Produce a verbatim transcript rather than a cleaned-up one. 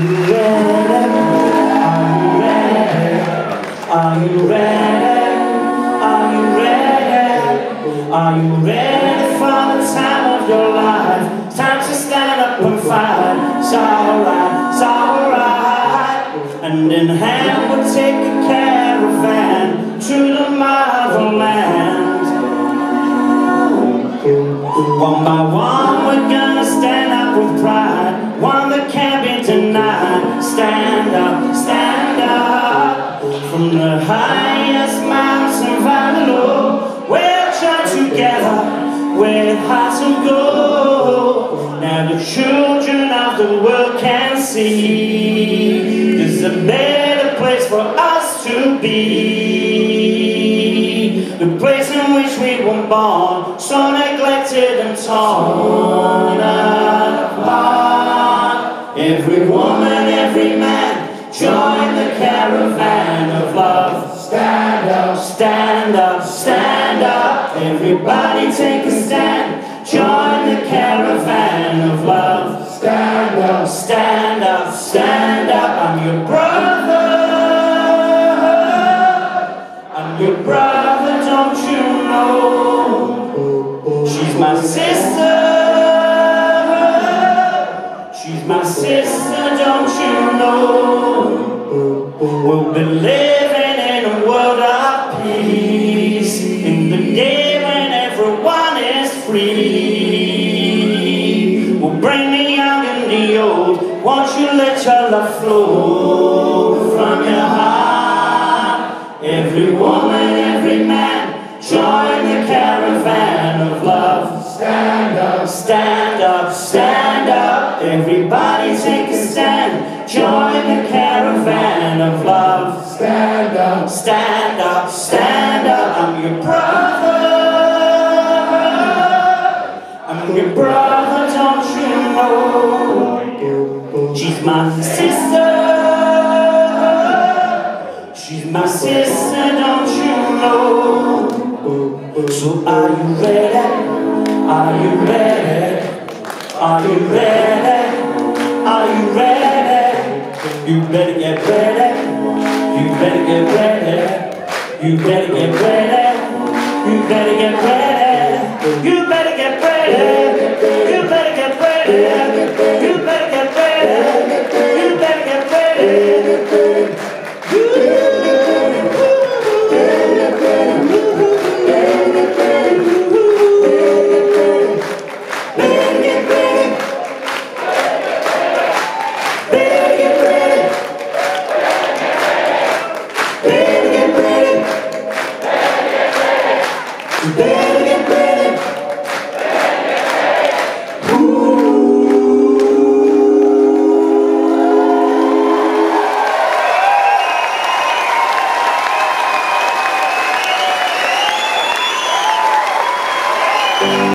Are you ready? Are you ready? Are you ready for the time of your life? Time to stand up and fight. It's alright, it's alright. And in hand we'll take a caravan to the marvel land. One by one we're gonna stand up with pride, one that can't be denied. Stand up, stand up. From the highest mountain valley low, we'll join together with hearts of gold. Now the children of the world can see there's a better place for us to be. The place in which we were born, so neglected and torn apart. Every woman, every man, join the caravan of love. Stand up, stand up, stand up. Everybody take a stand. Join the caravan of love. Stand up, stand up, stand up. I'm your brother, I'm your brother, don't you know? She's my sister, she's my sister, don't you know? We'll be living in a world of peace, in the day when everyone is free. We'll bring the young and the old, won't you let your love flow from your heart? Every woman, every man, join the caravan of love. Stand up, stand up, stand up. Everybody take a stand, join the caravan of love. Stand up, stand up, stand up. I'm your brother, I'm your brother, don't you know? She's my sister, she's my sister, don't you know? So are you ready? Are you ready? Are you ready? Are you ready? You better get ready, you better get ready, you better get ready, you better get ready.